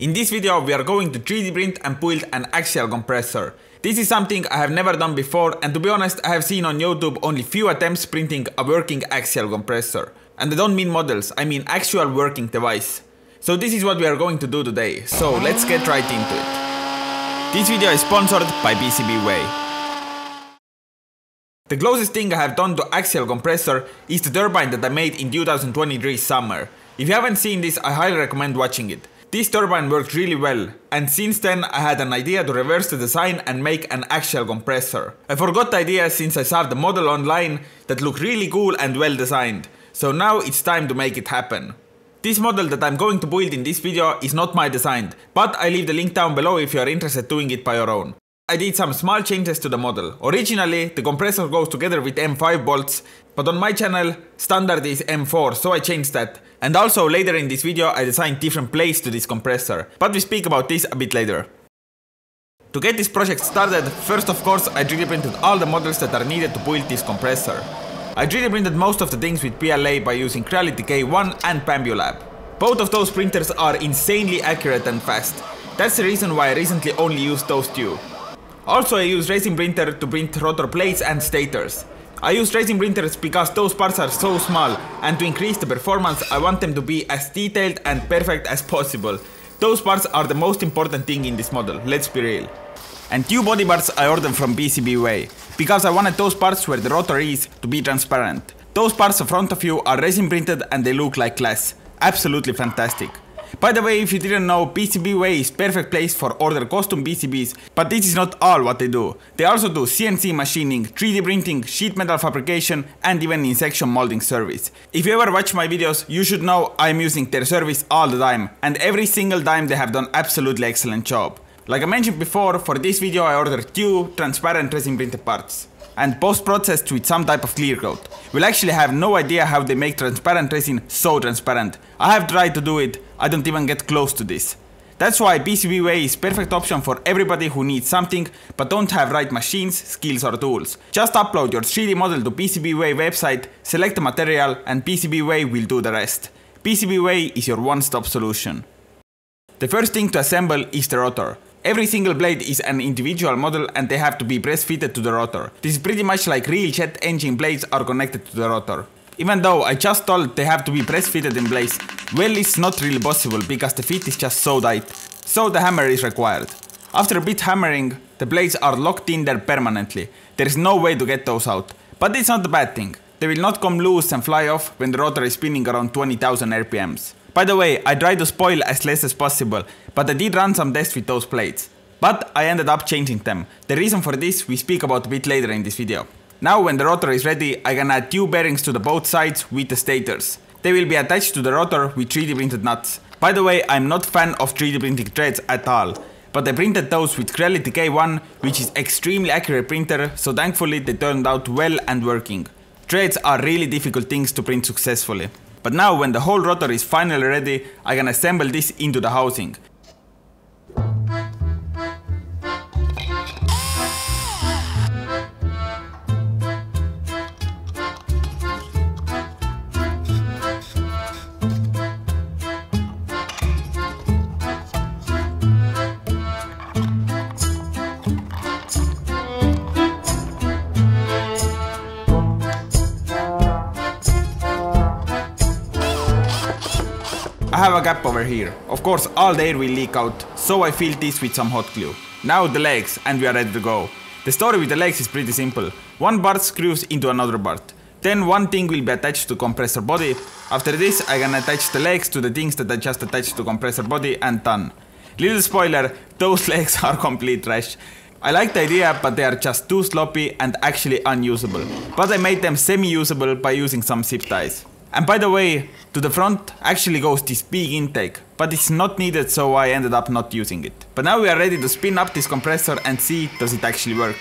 In this video we are going to 3D print and build an axial compressor. This is something I have never done before, and to be honest I have seen on YouTube only few attempts printing a working axial compressor. And I don't mean models, I mean actual working device. So this is what we are going to do today, so let's get right into it. This video is sponsored by PCBWay. The closest thing I have done to axial compressor is the turbine that I made in 2023 summer. If you haven't seen this, I highly recommend watching it. This turbine worked really well, and since then I had an idea to reverse the design and make an axial compressor. I forgot the idea since I saw the model online that looked really cool and well designed, so now it's time to make it happen. This model that I'm going to build in this video is not my design, but I leave the link down below if you are interested doing it by your own. I did some small changes to the model. Originally, the compressor goes together with M5 bolts, but on my channel, standard is M4, so I changed that. And also later in this video, I designed different blades to this compressor, but we speak about this a bit later. To get this project started, first of course, I 3D printed all the models that are needed to build this compressor. I 3D printed most of the things with PLA by using Creality K1 and Bambu Lab. Both of those printers are insanely accurate and fast. That's the reason why I recently only used those two. Also, I use resin printer to print rotor blades and stators. I use resin printers because those parts are so small, and to increase the performance I want them to be as detailed and perfect as possible. Those parts are the most important thing in this model, let's be real. And two body parts I ordered from PCBWay, because I wanted those parts where the rotor is to be transparent. Those parts in front of you are resin printed and they look like glass. Absolutely fantastic. By the way, if you didn't know, PCBWay is perfect place for order custom PCBs, but this is not all what they do. They also do CNC machining, 3D printing, sheet metal fabrication, and even injection molding service. If you ever watch my videos, you should know I'm using their service all the time, and every single time they have done absolutely excellent job. Like I mentioned before, for this video I ordered two transparent resin printed parts and post-processed with some type of clear coat. We'll actually have no idea how they make transparent resin so transparent. I have tried to do it, I don't even get close to this. That's why PCBWay is perfect option for everybody who needs something but don't have right machines, skills or tools. Just upload your 3D model to PCBWay website, select the material and PCBWay will do the rest. PCBWay is your one-stop solution. The first thing to assemble is the rotor. Every single blade is an individual model and they have to be press-fitted to the rotor. This is pretty much like real jet engine blades are connected to the rotor. Even though I just told they have to be press-fitted in place, well, it's not really possible because the fit is just so tight. So the hammer is required. After a bit hammering, the blades are locked in there permanently. There is no way to get those out. But it's not a bad thing. They will not come loose and fly off when the rotor is spinning around 20,000 RPMs. By the way, I tried to spoil as less as possible, but I did run some tests with those blades. But I ended up changing them. The reason for this we speak about a bit later in this video. Now when the rotor is ready, I can add two bearings to the both sides with the stators. They will be attached to the rotor with 3D printed nuts. By the way, I'm not fan of 3D printing threads at all, but I printed those with Creality K1, which is extremely accurate printer, so thankfully they turned out well and working. Threads are really difficult things to print successfully. But now when the whole rotor is finally ready, I can assemble this into the housing. I have a gap over here. Of course all the air will leak out, so I fill this with some hot glue. Now the legs and we are ready to go. The story with the legs is pretty simple. One part screws into another part. Then one thing will be attached to compressor body. After this I can attach the legs to the things that I just attached to compressor body and done. Little spoiler, those legs are complete trash. I like the idea but they are just too sloppy and actually unusable. But I made them semi-usable by using some zip ties. And by the way, to the front actually goes this big intake, but it's not needed so I ended up not using it. But now we are ready to spin up this compressor and see does it actually work.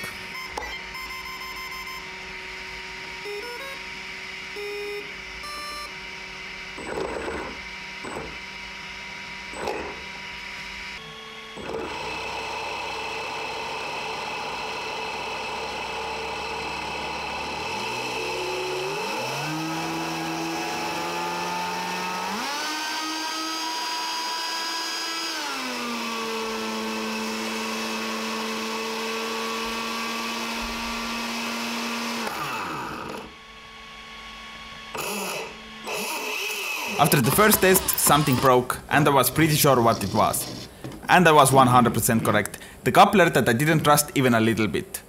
After the first test, something broke and I was pretty sure what it was. And I was 100% correct, the coupler that I didn't trust even a little bit.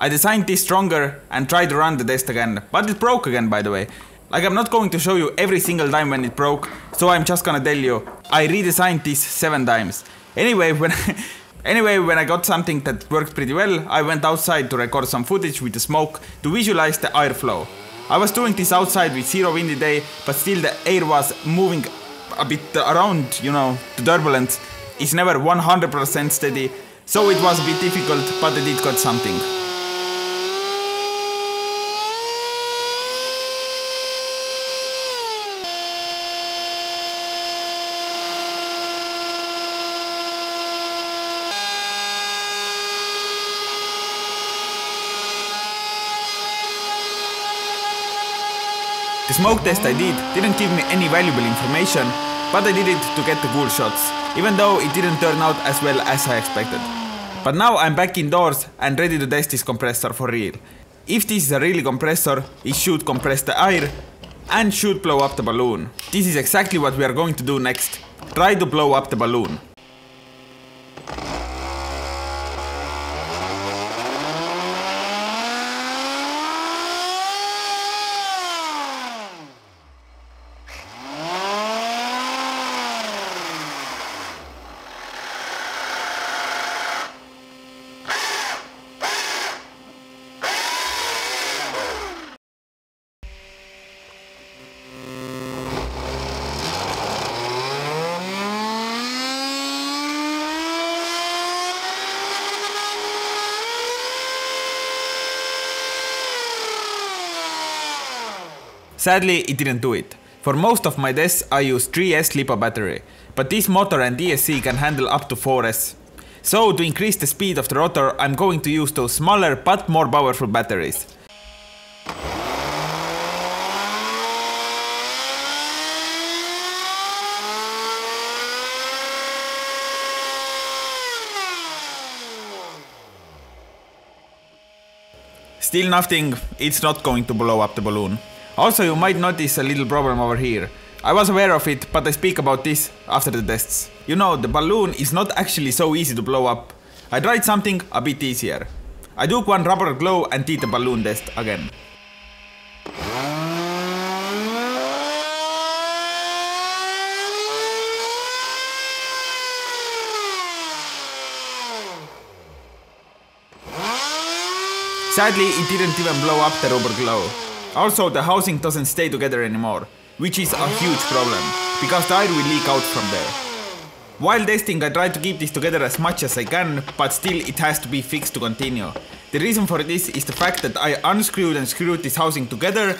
I designed this stronger and tried to run the test again, but it broke again, by the way. Like, I'm not going to show you every single time when it broke, so I'm just gonna tell you, I redesigned this 7 times. Anyway, when I got something that worked pretty well, I went outside to record some footage with the smoke to visualize the airflow. I was doing this outside with zero windy day, but still the air was moving a bit around, you know, the turbulence is never 100% steady, so it was a bit difficult, but I did got something. The smoke test I did didn't give me any valuable information, but I did it to get the cool shots, even though it didn't turn out as well as I expected. But now I'm back indoors and ready to test this compressor for real. If this is a real compressor, it should compress the air and should blow up the balloon. This is exactly what we are going to do next, try to blow up the balloon. Sadly, it didn't do it. For most of my tests I used 3S LiPo battery, but this motor and ESC can handle up to 4S. So to increase the speed of the rotor, I'm going to use those smaller but more powerful batteries. Still nothing, it's not going to blow up the balloon. Also, you might notice a little problem over here. I was aware of it, but I speak about this after the tests. You know, the balloon is not actually so easy to blow up. I tried something a bit easier. I took one rubber glove and did the balloon test again. Sadly, it didn't even blow up the rubber glove. Also, the housing doesn't stay together anymore, which is a huge problem, because the air will leak out from there. While testing, I try to keep this together as much as I can, but still it has to be fixed to continue. The reason for this is the fact that I unscrewed and screwed this housing together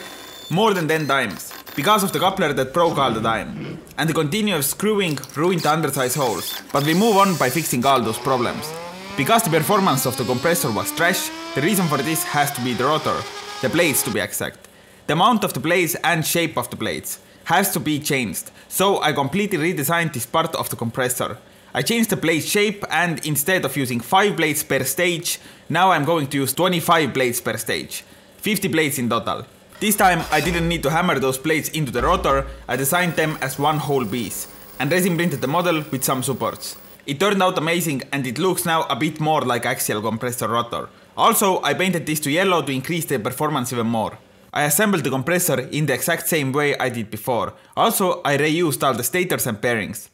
more than 10 times, because of the coupler that broke all the time. And the continuous screwing ruined the undersize holes, but we move on by fixing all those problems. Because the performance of the compressor was trash, the reason for this has to be the rotor. The blades to be exact. The amount of the blades and shape of the blades has to be changed, so I completely redesigned this part of the compressor. I changed the blade shape and instead of using 5 blades per stage, now I'm going to use 25 blades per stage, 50 blades in total. This time I didn't need to hammer those blades into the rotor, I designed them as one whole piece and resin printed the model with some supports. It turned out amazing and it looks now a bit more like axial compressor rotor. Also, I painted this to yellow to increase the performance even more. I assembled the compressor in the exact same way I did before. Also, I reused all the stators and bearings.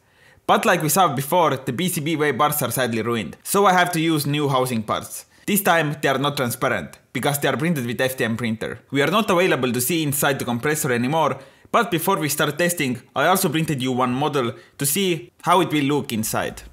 But like we saw before, the PCBWay parts are sadly ruined, so I have to use new housing parts. This time they are not transparent, because they are printed with FDM printer. We are not available to see inside the compressor anymore, but before we start testing, I also printed you one model to see how it will look inside.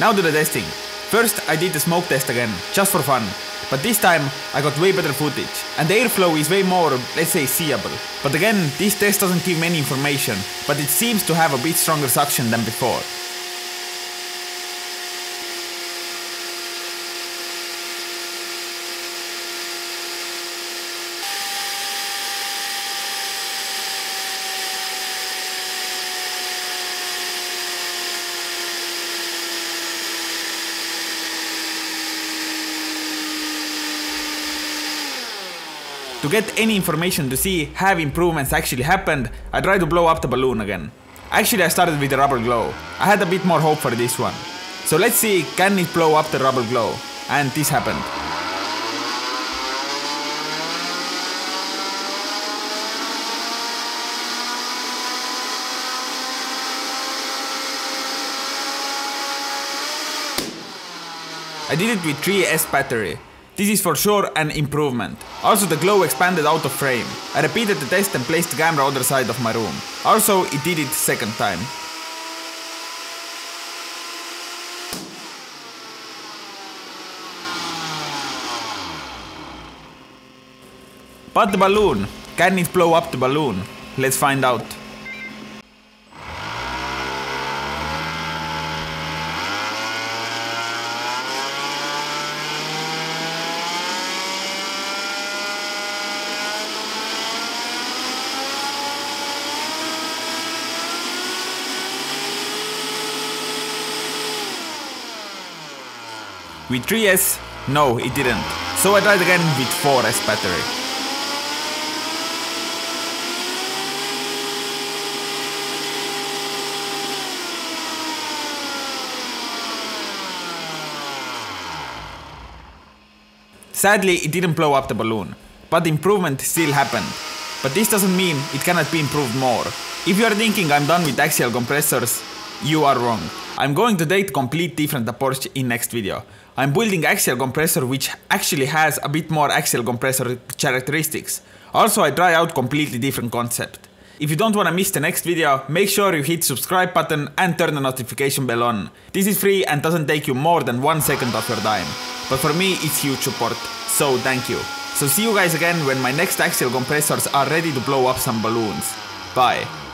Now to the testing. First I did the smoke test again, just for fun, but this time I got way better footage and the airflow is way more, let's say, seeable. But again, this test doesn't give many information, but it seems to have a bit stronger suction than before. To get any information to see have improvements actually happened, I tried to blow up the balloon again. Actually, I started with the rubber glow. I had a bit more hope for this one. So let's see, can it blow up the rubber glow? And this happened. I did it with 3S battery. This is for sure an improvement. Also, the glow expanded out of frame. I repeated the test and placed the camera on the other side of my room. Also, it did it second time. But the balloon, can it blow up the balloon? Let's find out. With 3S, no, it didn't. So I tried again with 4S battery. Sadly, it didn't blow up the balloon, but improvement still happened. But this doesn't mean it cannot be improved more. If you are thinking I'm done with axial compressors, you are wrong. I'm going to take a complete different approach in next video. I'm building axial compressor which actually has a bit more axial compressor characteristics. Also, I try out completely different concept. If you don't wanna miss the next video, make sure you hit subscribe button and turn the notification bell on. This is free and doesn't take you more than 1 second of your time. But for me, it's huge support, so thank you. So see you guys again when my next axial compressors are ready to blow up some balloons. Bye.